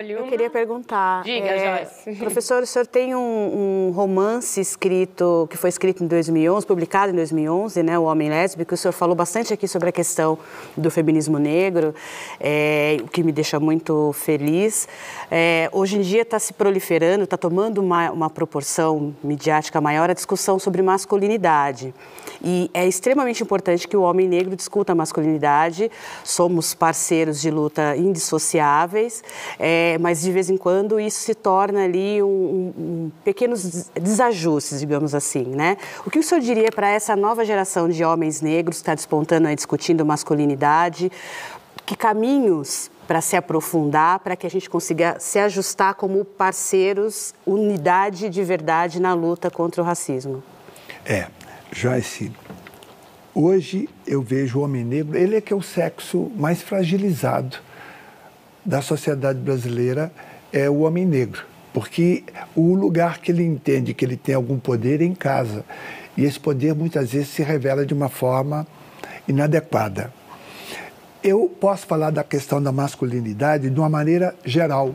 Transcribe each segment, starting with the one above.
Eu queria perguntar, diga, Joyce. Professor, o senhor tem um romance escrito, que foi escrito em 2011, publicado em 2011, né, O Homem Lésbico. O senhor falou bastante aqui sobre a questão do feminismo negro, o que me deixa muito feliz. Hoje em dia está se proliferando, está tomando uma proporção midiática maior a discussão sobre masculinidade. E é extremamente importante que o homem negro discuta a masculinidade. Somos parceiros de luta indissociáveis, mas de vez em quando isso se torna ali pequenos desajustes, digamos assim, né? O que o senhor diria para essa nova geração de homens negros que está despontando aí, discutindo masculinidade? Que caminhos para se aprofundar, para que a gente consiga se ajustar como parceiros, unidade de verdade na luta contra o racismo? Joyce, hoje eu vejo o homem negro, ele é que é o sexo mais fragilizado da sociedade brasileira, é o homem negro, porque o lugar que ele entende que ele tem algum poder é em casa, e esse poder muitas vezes se revela de uma forma inadequada. Eu posso falar da questão da masculinidade de uma maneira geral,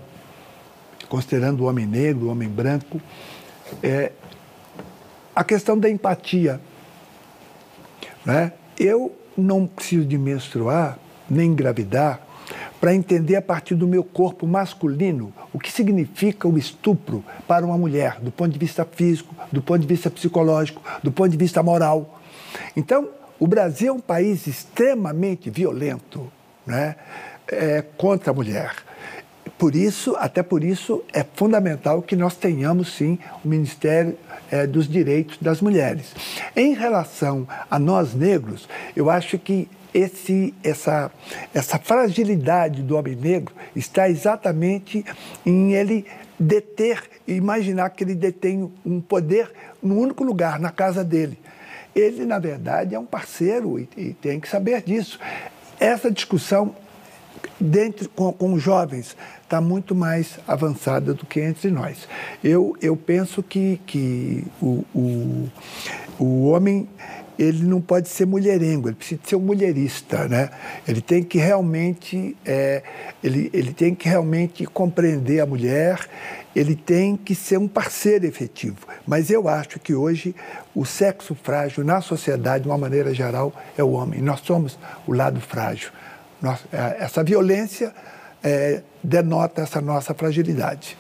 considerando o homem negro, o homem branco, a questão da empatia, né? Eu não preciso de menstruar, nem engravidar, para entender a partir do meu corpo masculino o que significa o estupro para uma mulher, do ponto de vista físico, do ponto de vista psicológico, do ponto de vista moral. Então, o Brasil é um país extremamente violento, né? Contra a mulher. Por isso, até por isso, é fundamental que nós tenhamos, sim, o Ministério dos Direitos das Mulheres. Em relação a nós negros, eu acho que essa fragilidade do homem negro está exatamente em ele deter, imaginar que ele detém um poder no único lugar, na casa dele. Ele, na verdade, é um parceiro e tem que saber disso. Essa discussão com os jovens está muito mais avançada do que entre nós. Eu penso que o homem, ele não pode ser mulherengo, ele precisa ser um mulherista, né? Ele tem que realmente, ele tem que realmente compreender a mulher, ele tem que ser um parceiro efetivo. Mas eu acho que hoje o sexo frágil na sociedade, de uma maneira geral, é o homem. Nós somos o lado frágil. Essa violência denota essa nossa fragilidade.